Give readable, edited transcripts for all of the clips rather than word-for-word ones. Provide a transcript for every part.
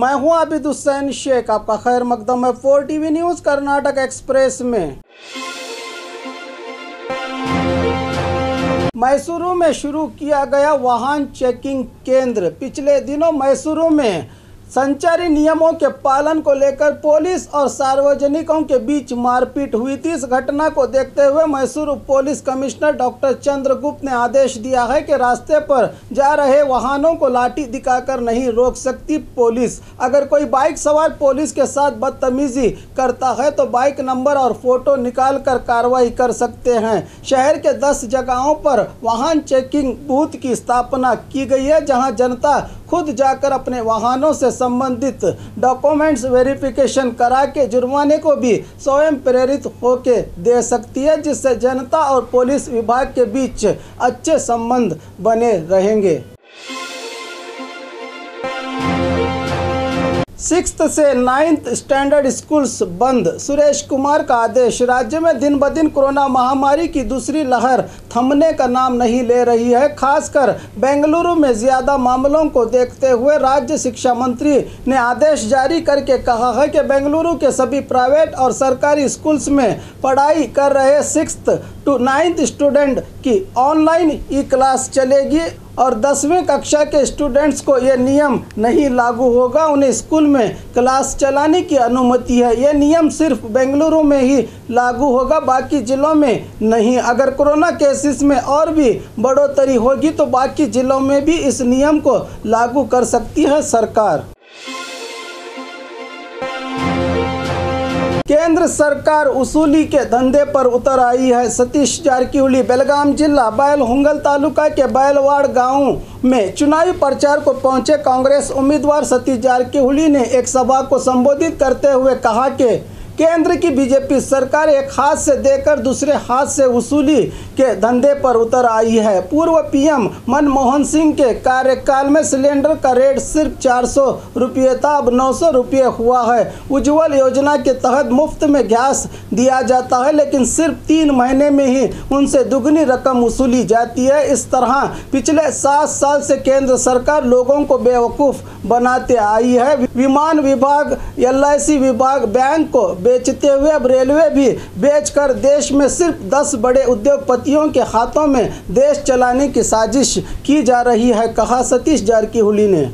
मैं हूं आदुसैन शेख, आपका खैर मकदम है 4 TV न्यूज़ कर्नाटक एक्सप्रेस में। मैसूरू में शुरू किया गया वाहन चेकिंग केंद्र। पिछले दिनों मैसूरू में संचारी नियमों के पालन को लेकर पुलिस और सार्वजनिकों के बीच मारपीट हुई थी। इस घटना को देखते हुए Mysuru police commissioner doctor Chandragupta ने आदेश दिया है कि रास्ते पर जा रहे वाहनों को लाठी दिखाकर नहीं रोक सकती पुलिस। अगर कोई बाइक सवार पुलिस के साथ बदतमीजी करता है तो बाइक नंबर और फोटो निकालकर कार्रवाई कर सकते हैं। शहर के 10 जगहों पर वाहन चेकिंग बूथ की स्थापना की गई है, जहाँ जनता खुद जाकर अपने वाहनों से संबंधित डॉक्यूमेंट्स वेरिफिकेशन करा के जुर्माने को भी स्वयं प्रेरित होके दे सकती है, जिससे जनता और पुलिस विभाग के बीच अच्छे संबंध बने रहेंगे। 6th से 9th स्टैंडर्ड स्कूल्स बंद, सुरेश कुमार का आदेश। राज्य में दिन ब दिन कोरोना महामारी की दूसरी लहर थमने का नाम नहीं ले रही है। खासकर बेंगलुरु में ज़्यादा मामलों को देखते हुए राज्य शिक्षा मंत्री ने आदेश जारी करके कहा है कि बेंगलुरु के सभी प्राइवेट और सरकारी स्कूल्स में पढ़ाई कर रहे 6th to 9th स्टूडेंट की ऑनलाइन ई क्लास चलेगी और 10वीं कक्षा के स्टूडेंट्स को यह नियम नहीं लागू होगा। उन्हें स्कूल में क्लास चलाने की अनुमति है। यह नियम सिर्फ बेंगलुरु में ही लागू होगा, बाकी ज़िलों में नहीं। अगर कोरोना केसेस में और भी बढ़ोतरी होगी तो बाकी ज़िलों में भी इस नियम को लागू कर सकती है सरकार। केंद्र सरकार उसूली के धंधे पर उतर आई है। सतीश जारकीहोली बेलगाम जिला बैलहुंगल तालुका के बैलवाड़ गांव में चुनावी प्रचार को पहुंचे कांग्रेस उम्मीदवार सतीश जारकीहोली ने एक सभा को संबोधित करते हुए कहा कि केंद्र की बीजेपी सरकार एक हाथ से देकर दूसरे हाथ से वसूली के धंधे पर उतर आई है। पूर्व पीएम मनमोहन सिंह के कार्यकाल में सिलेंडर का रेट सिर्फ 400 रुपये था, अब 900 रुपये हुआ है। उज्ज्वल योजना के तहत मुफ्त में गैस दिया जाता है, लेकिन सिर्फ 3 महीने में ही उनसे दुगनी रकम वसूली जाती है। इस तरह पिछले 7 साल से केंद्र सरकार लोगों को बेवकूफ़ बनाते आई है। विमान विभाग, LIC विभाग, बैंक को बेचते हुए अब रेलवे भी बेचकर देश में सिर्फ 10 बड़े उद्योगपतियों के हाथों में देश चलाने की साजिश की जा रही है, कहा सतीश जारकीहोली ने।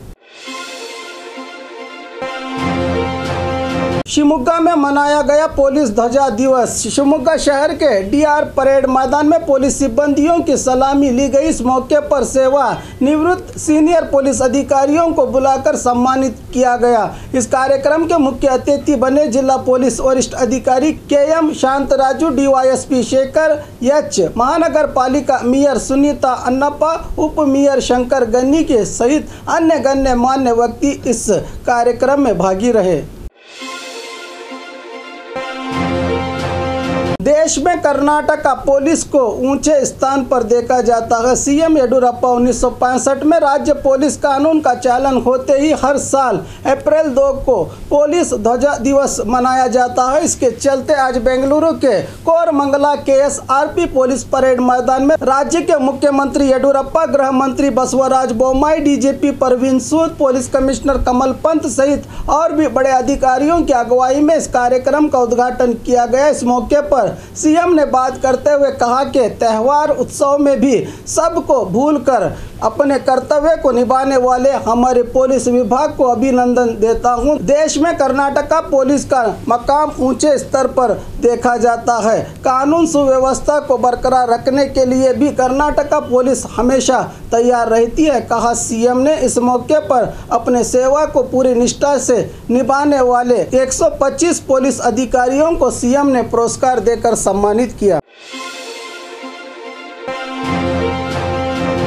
शिमोगा में मनाया गया पुलिस ध्वजा दिवस। शिमोगा शहर के DR परेड मैदान में पुलिस सिब्बंदियों की सलामी ली गई। इस मौके पर सेवा निवृत्त सीनियर पुलिस अधिकारियों को बुलाकर सम्मानित किया गया। इस कार्यक्रम के मुख्य अतिथि बने जिला पुलिस वरिष्ठ अधिकारी KM शांत राजू, DYSP शेखर एच, महानगर पालिका मेयर सुनीता अनप्पा, उप मेयर शंकर गनी के सहित अन्य गण्यमान्य व्यक्ति इस कार्यक्रम में भागी रहे। देश में कर्नाटक का पुलिस को ऊंचे स्थान पर देखा जाता है। CM येडियुरप्पा 1965 में राज्य पुलिस कानून का चालन होते ही हर साल अप्रैल 2 को पुलिस ध्वजा दिवस मनाया जाता है। इसके चलते आज बेंगलुरु के कोरमंगला KSRP पुलिस परेड मैदान में राज्य के मुख्यमंत्री येडियुरप्पा, गृह मंत्री Basavaraj Bommai, DGP Praveen Sood, police commissioner Kamal Pant सहित और भी बड़े अधिकारियों की अगुवाई में इस कार्यक्रम का उद्घाटन किया गया। इस मौके पर CM ने बात करते हुए कहा कि त्यौहार उत्सव में भी सबको भूलकर अपने कर्तव्य को निभाने वाले हमारे पुलिस विभाग को अभिनंदन देता हूं। देश में कर्नाटक का पुलिस का मकाम ऊंचे स्तर पर देखा जाता है। कानून सुव्यवस्था को बरकरार रखने के लिए भी कर्नाटक का पुलिस हमेशा तैयार रहती है, कहा CM ने। इस मौके पर अपने सेवा को पूरी निष्ठा से निभाने वाले 125 पुलिस अधिकारियों को CM ने पुरस्कार देकर सम्मानित किया।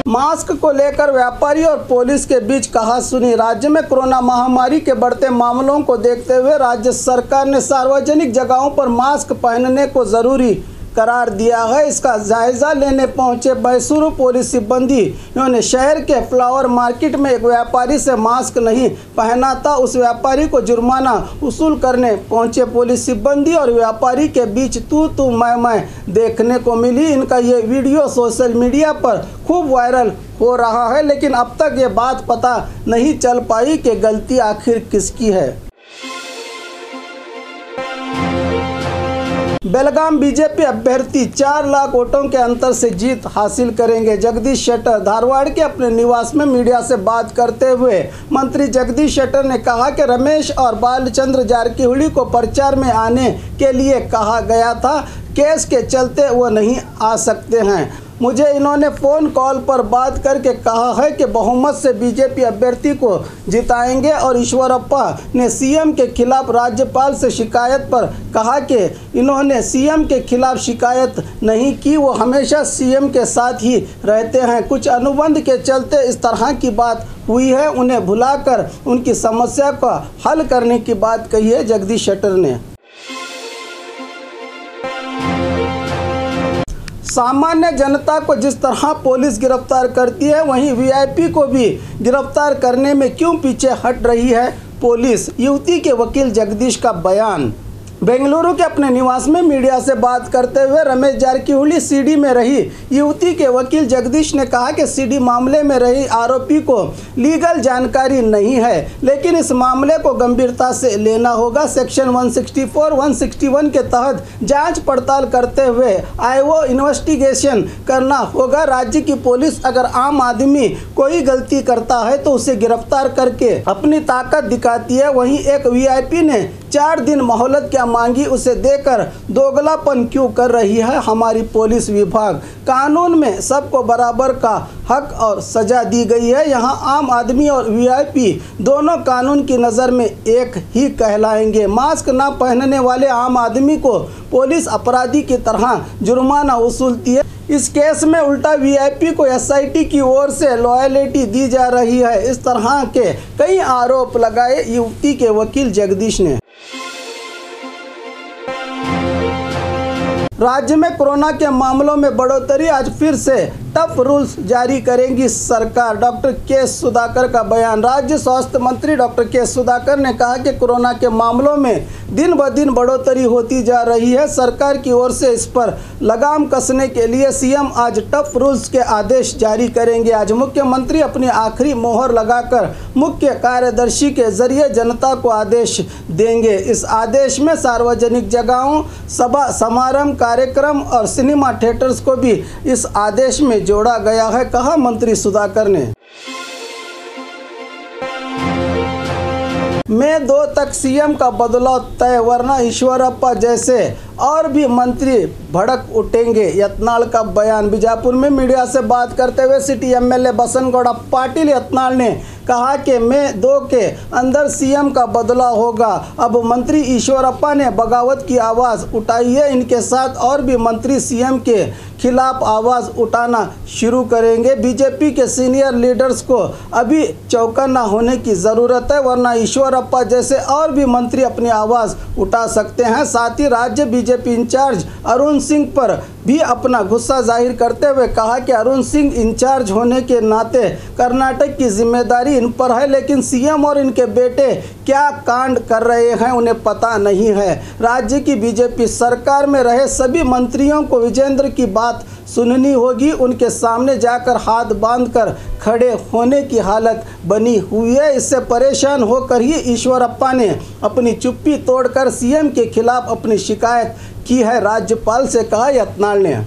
मास्क को लेकर व्यापारी और पुलिस के बीच कहा सुनी। राज्य में कोरोना महामारी के बढ़ते मामलों को देखते हुए राज्य सरकार ने सार्वजनिक जगहों पर मास्क पहनने को ज़रूरी करार दिया है। इसका जायज़ा लेने पहुंचे मैसूरू पुलिस सिब्बंदी ने शहर के फ्लावर मार्केट में एक व्यापारी से मास्क नहीं पहना था। उस व्यापारी को जुर्माना वसूल करने पहुंचे पुलिस सिब्बंदी और व्यापारी के बीच तू मैं देखने को मिली। इनका ये वीडियो सोशल मीडिया पर खूब वायरल हो रहा है, लेकिन अब तक ये बात पता नहीं चल पाई कि गलती आखिर किसकी है। बेलगाम बीजेपी अभ्यर्थी 4 लाख वोटों के अंतर से जीत हासिल करेंगे। जगदीश शेट्टर धारवाड़ के अपने निवास में मीडिया से बात करते हुए मंत्री जगदीश शेट्टर ने कहा कि रमेश और बालचंद्र जारकीहोली को प्रचार में आने के लिए कहा गया था, केस के चलते वो नहीं आ सकते हैं। मुझे इन्होंने फ़ोन कॉल पर बात करके कहा है कि बहुमत से बीजेपी अभ्यर्थी को जिताएंगे और ईश्वरप्पा ने सीएम के खिलाफ राज्यपाल से शिकायत पर कहा कि इन्होंने सीएम के खिलाफ शिकायत नहीं की, वो हमेशा सीएम के साथ ही रहते हैं। कुछ अनुबंध के चलते इस तरह की बात हुई है, उन्हें भुलाकर उनकी समस्या का हल करने की बात कही है जगदीश शेट्टर ने। सामान्य जनता को जिस तरह पुलिस गिरफ्तार करती है, वहीं वीआईपी को भी गिरफ्तार करने में क्यों पीछे हट रही है पुलिस? युवती के वकील जगदीश का बयान। बेंगलुरु के अपने निवास में मीडिया से बात करते हुए रमेश जारकीहोली सीडी में रही युवती के वकील जगदीश ने कहा कि सीडी मामले में रही आरोपी को लीगल जानकारी नहीं है, लेकिन इस मामले को गंभीरता से लेना होगा। सेक्शन 164, 161 के तहत जांच पड़ताल करते हुए आईओ इन्वेस्टिगेशन करना होगा। राज्य की पुलिस अगर आम आदमी कोई गलती करता है तो उसे गिरफ्तार करके अपनी ताकत दिखाती है। वहीं एक वीआईपी ने 4 दिन मोहलत क्या मांगी, उसे देकर दोगलापन क्यों कर रही है हमारी पुलिस विभाग? कानून में सबको बराबर का हक और सज़ा दी गई है, यहाँ आम आदमी और वीआईपी दोनों कानून की नज़र में एक ही कहलाएंगे। मास्क ना पहनने वाले आम आदमी को पुलिस अपराधी की तरह जुर्माना वसूलती है। इस केस में उल्टा वीआईपी को एसआईटी की ओर से लॉयल्टी दी जा रही है। इस तरह के कई आरोप लगाए युवती के वकील जगदीश ने। राज्य में कोरोना के मामलों में बढ़ोतरी, आज फिर से टफ रूल्स जारी करेगी सरकार, डॉक्टर के सुधाकर का बयान। राज्य स्वास्थ्य मंत्री डॉक्टर के सुधाकर ने कहा कि कोरोना के मामलों में दिन ब दिन बढ़ोतरी होती जा रही है, सरकार की ओर से इस पर लगाम कसने के लिए सीएम आज टफ रूल्स के आदेश जारी करेंगे। आज मुख्यमंत्री अपनी आखिरी मोहर लगाकर मुख्य कार्यदर्शी के जरिए जनता को आदेश देंगे। इस आदेश में सार्वजनिक जगहों, सभा समारोह, कार्यक्रम और सिनेमा थिएटर्स को भी इस आदेश में जोड़ा गया है, कहा मंत्री सुधाकर ने। मई 2 तक सीएम का बदलाव तय, वरना ईश्वरप्पा जैसे और भी मंत्री भड़क उठेंगे, यतनाल का बयान। बीजापुर में मीडिया से बात करते हुए सिटी एमएलए बसंत गौड़ा पाटिल यतनाल ने कहा कि मई 2 के अंदर सीएम का बदलाव होगा। अब मंत्री ईश्वरप्पा ने बगावत की आवाज़ उठाई है, इनके साथ और भी मंत्री सीएम के खिलाफ आवाज़ उठाना शुरू करेंगे। बीजेपी के सीनियर लीडर्स को अभी चौकन्ना होने की ज़रूरत है, वरना ईश्वरप्पा जैसे और भी मंत्री अपनी आवाज़ उठा सकते हैं। साथ ही राज्य बीजेपी इंचार्ज अरुण सिंह पर भी अपना गुस्सा जाहिर करते हुए कहा कि अरुण सिंह इंचार्ज होने के नाते कर्नाटक की जिम्मेदारी इन पर है, लेकिन सीएम और इनके बेटे क्या कांड कर रहे हैं उन्हें पता नहीं है। राज्य की बीजेपी सरकार में रहे सभी मंत्रियों को विजेंद्र की बात सुननी होगी, उनके सामने जाकर हाथ बांधकर खड़े होने की हालत बनी हुई है। इससे परेशान होकर ही ईश्वरप्पा ने अपनी चुप्पी तोड़कर सीएम के खिलाफ अपनी शिकायत की है, राज्यपाल से कहा यतनाल ने।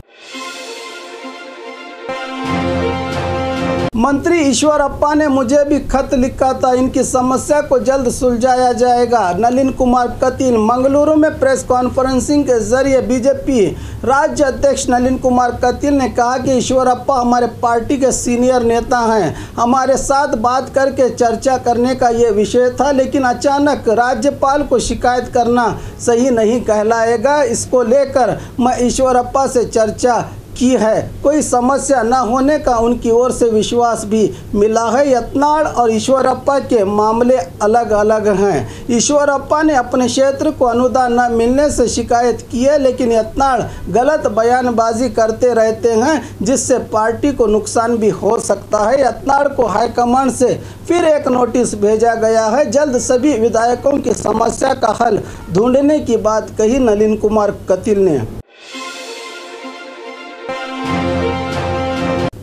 मंत्री ईश्वरप्पा ने मुझे भी खत लिखा था, इनकी समस्या को जल्द सुलझाया जाएगा। नलिन कुमार कतिल। मंगलुरु में प्रेस कॉन्फ्रेंसिंग के जरिए बीजेपी राज्य अध्यक्ष नलिन कुमार कतिल ने कहा कि ईश्वरप्पा हमारे पार्टी के सीनियर नेता हैं, हमारे साथ बात करके चर्चा करने का ये विषय था, लेकिन अचानक राज्यपाल को शिकायत करना सही नहीं कहलाएगा। इसको लेकर मैं ईश्वरप्पा से चर्चा की है, कोई समस्या न होने का उनकी ओर से विश्वास भी मिला है। यतनाल और ईश्वरप्पा के मामले अलग अलग हैं। ईश्वरप्पा ने अपने क्षेत्र को अनुदान न मिलने से शिकायत की है, लेकिन यतनाल गलत बयानबाजी करते रहते हैं, जिससे पार्टी को नुकसान भी हो सकता है। यतनाल को हाईकमांड से फिर एक नोटिस भेजा गया है, जल्द सभी विधायकों की समस्या का हल ढूंढने की बात कही नलिन कुमार कतिल ने।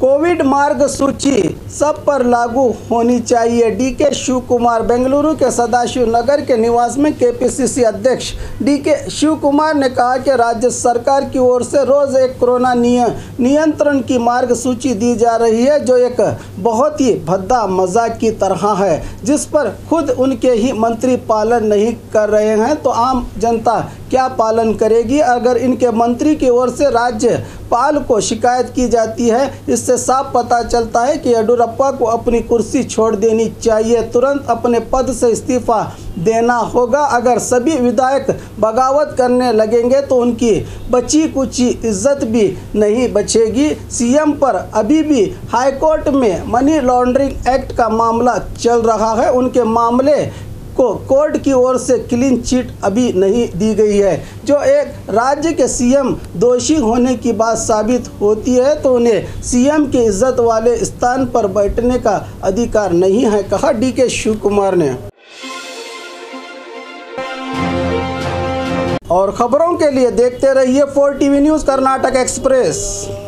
कोविड कोविड मार्ग सूची सब पर लागू होनी चाहिए। डीके शिवकुमार। बेंगलुरु के सदाशिव नगर के निवास में केपीसीसी अध्यक्ष डीके शिवकुमार ने कहा कि राज्य सरकार की ओर से रोज एक कोरोना नियंत्रण की मार्ग सूची दी जा रही है, जो एक बहुत ही भद्दा मजाक की तरह है, जिस पर खुद उनके ही मंत्री पालन नहीं कर रहे हैं, तो आम जनता क्या पालन करेगी। अगर इनके मंत्री की ओर से राज्यपाल को शिकायत की जाती है, इससे साफ पता चलता है कि येडियुरप्पा को अपनी कुर्सी छोड़ देनी चाहिए, तुरंत अपने पद से इस्तीफा देना होगा। अगर सभी विधायक बगावत करने लगेंगे तो उनकी बची कुची इज्जत भी नहीं बचेगी। सीएम पर अभी भी हाईकोर्ट में मनी लॉन्ड्रिंग एक्ट का मामला चल रहा है, उनके मामले को कोर्ट की ओर से क्लीन चिट अभी नहीं दी गई है। जो एक राज्य के सीएम दोषी होने की बात साबित होती है तो उन्हें सीएम की इज्जत वाले स्थान पर बैठने का अधिकार नहीं है, कहा डीके शिवकुमार ने। और खबरों के लिए देखते रहिए 4 TV न्यूज़ कर्नाटक एक्सप्रेस।